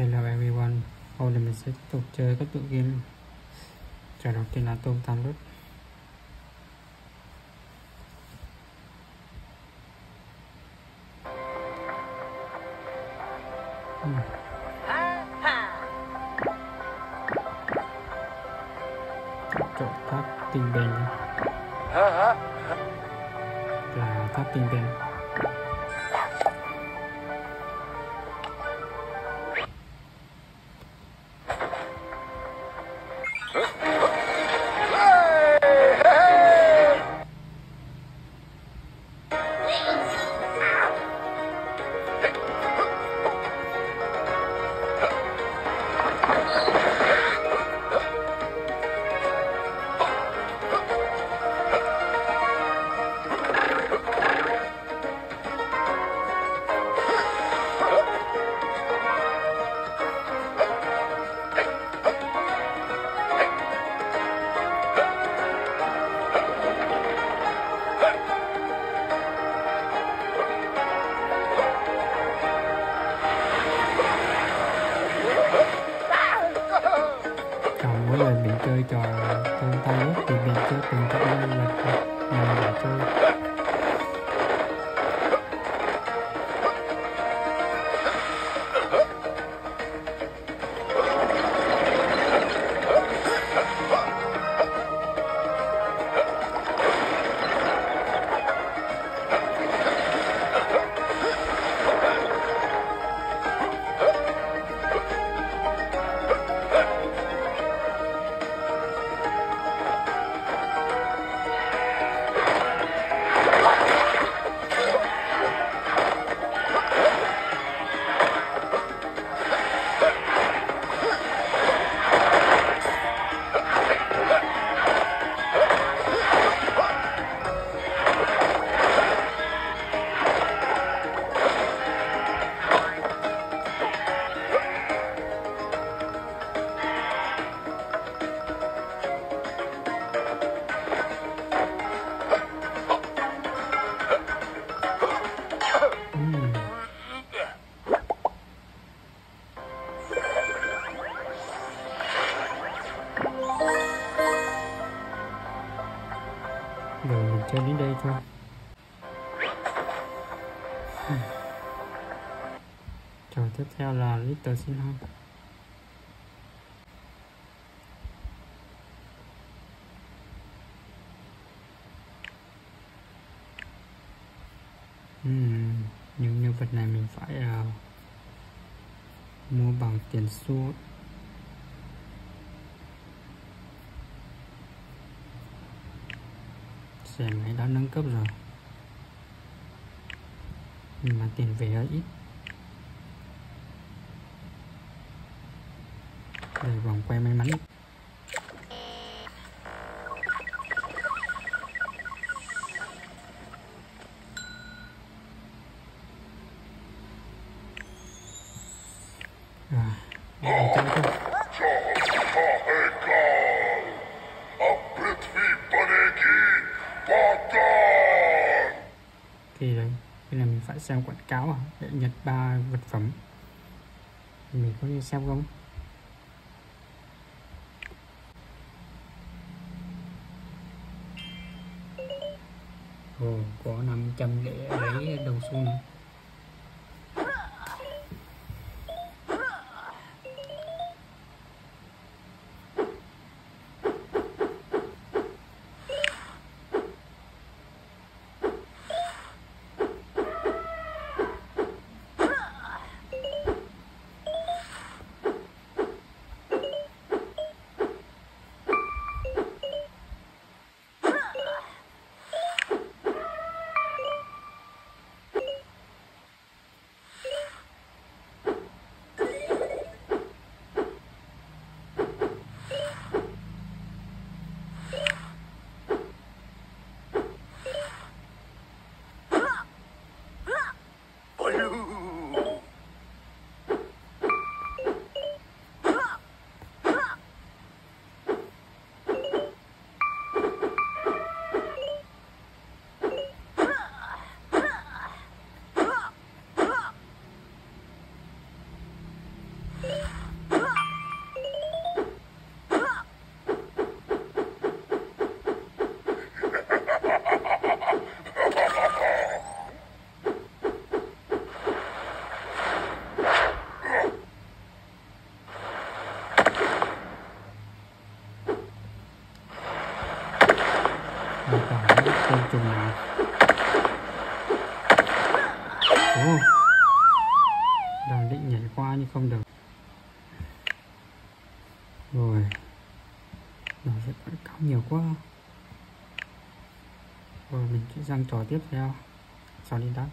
Hello everyone, hôm nay mình sẽ tiếp tục chơi các tựa game. Trò đầu tiên là Tom Time Rush. Trộn tháp tinh bền là tháp tinh bền. Chơi trò Tom Time Rush thì mình chơi từng trò nhân vật mà mình chơi. Rồi mình chơi đến đây thôi. Trò tiếp theo là Little Sin Home. Những nhân vật này mình phải mua bằng tiền xu. Máy đã nâng cấp rồi nhưng mà tiền về hơi ít. Đây vòng quay may mắn. Rồi để chơi thôi. Thì đấy, đây là mình phải xem quảng cáo để nhận 3 vật phẩm. Mình có đi xem không? Ồ, có 500 để lấy đầu xu này. qua nhưng không được. Rồi nó sẽ cao nhiều quá. Rồi mình sẽ sang trò tiếp theo, sau đi đắp.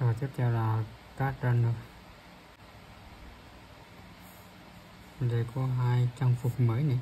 Trò tiếp theo là cát runner. Đây có hai trang phục mới này.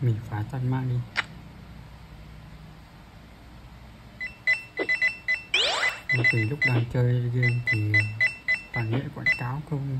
Mình phá tan mạng đi. Mà từ lúc đang chơi game thì toàn nghĩa quảng cáo không.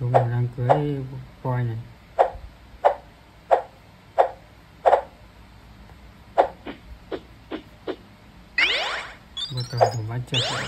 Chỗ mình đang cưới voi này. Bắt đầu thử ván trượt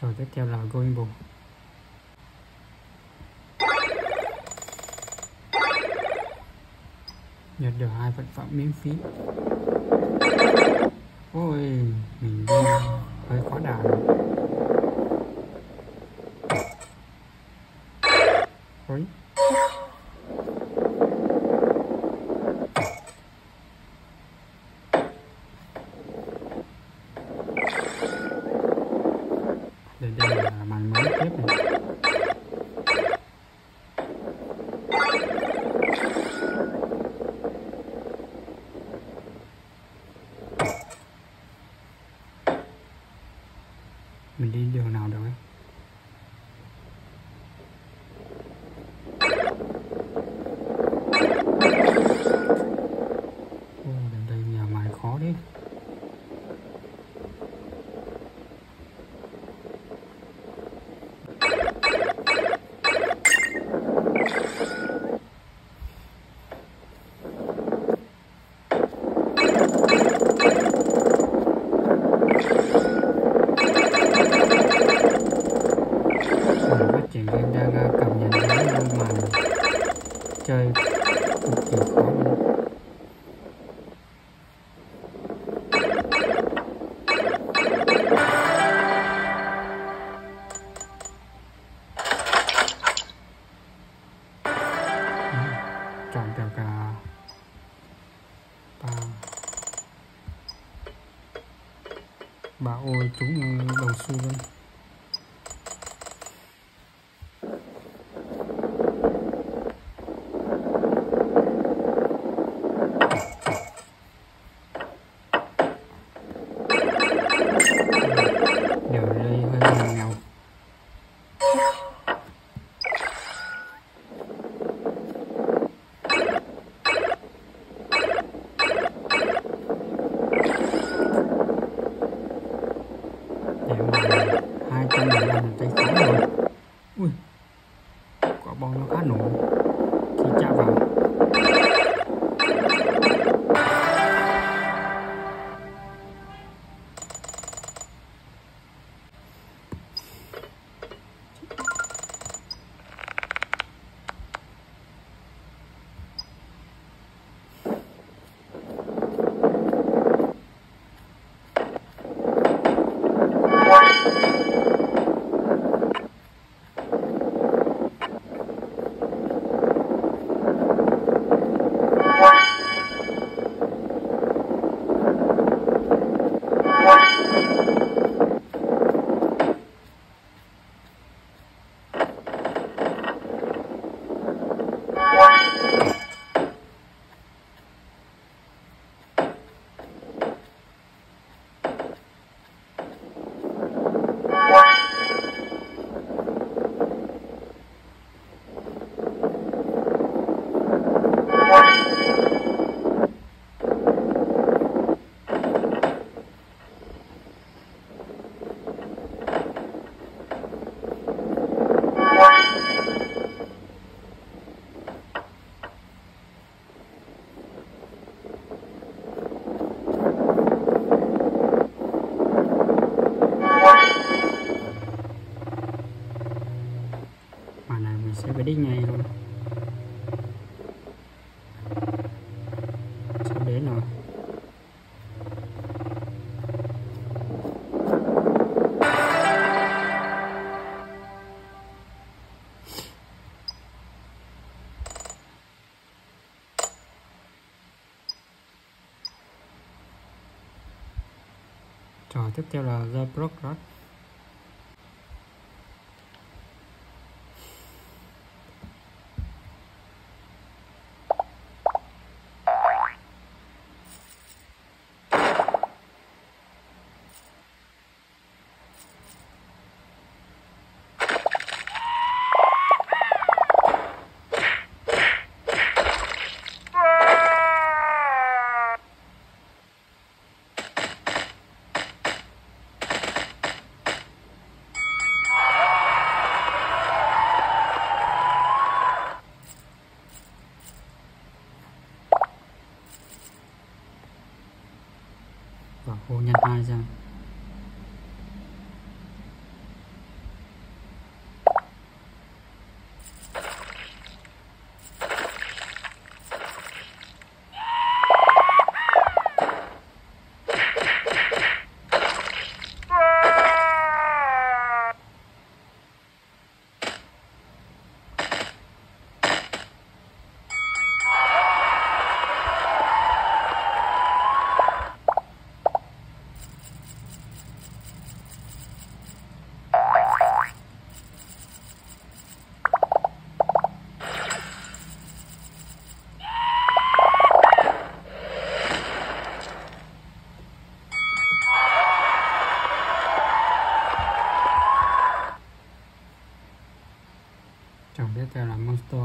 Trò tiếp theo là Going Balls. Nhận được 2 vật phẩm miễn phí. Ôi, mình đi hơi khó đảo. Ôi. Đây là màn mới tiếp này. Mình đi đường nào được ấy. Đây nhà màn khó đấy. Em đang cảm nhận thấy nhưng mà chơi cực kỳ khó luôn. Chọn được cả 3 ôi trúng đồng xu luôn. Ui, quả bom nó khá nổ khi chạm vào. Sẽ phải đi ngay luôn. Sắp đến rồi. Trò tiếp theo là Join Blob Crash. chẳng biết là monster.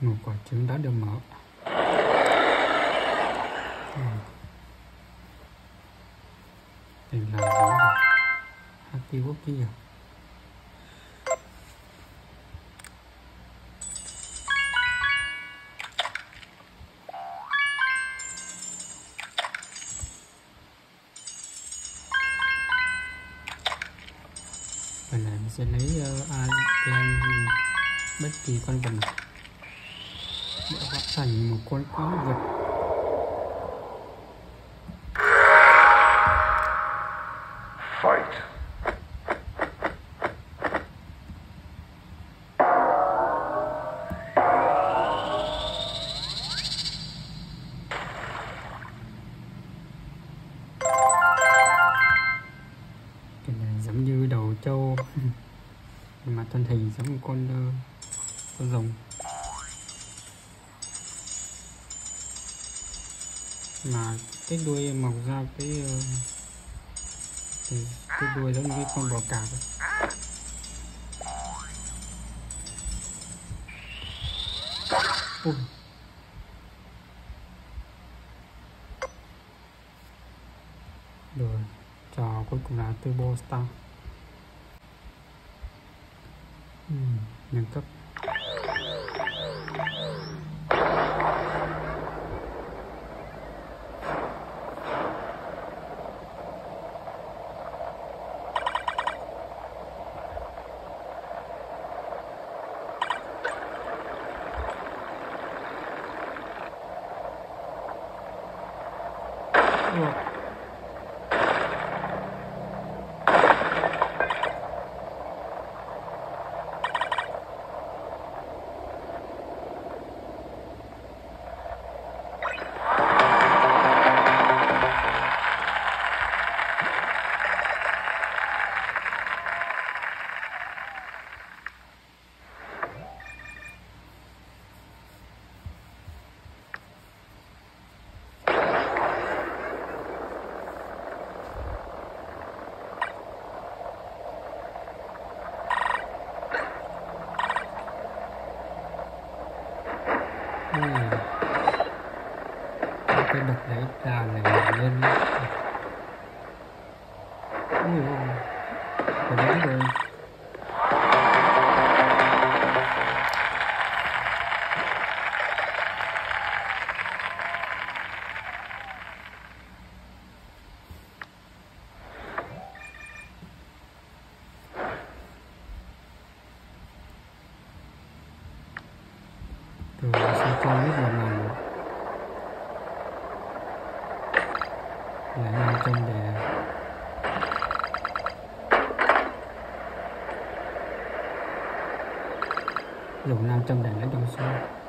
Một quả trứng đã được mở. Đây là gì rồi? Happy Wookie rồi. Và này mình sẽ lấy alien bất kỳ con vật nào để hóa thành một con quái vật. Fight. Cái này giống như đầu trâu mà thân hình giống một con rồng. Mà cái đuôi mọc ra cái đuôi giống như con bò cạp. Rồi, trò cuối cùng là Turbo Star. Nâng cấp. Cái đập đấy là lên đấy rồi. Từ sau con biết là mình là hai trăm để dùng 500 để lấy đồng xu.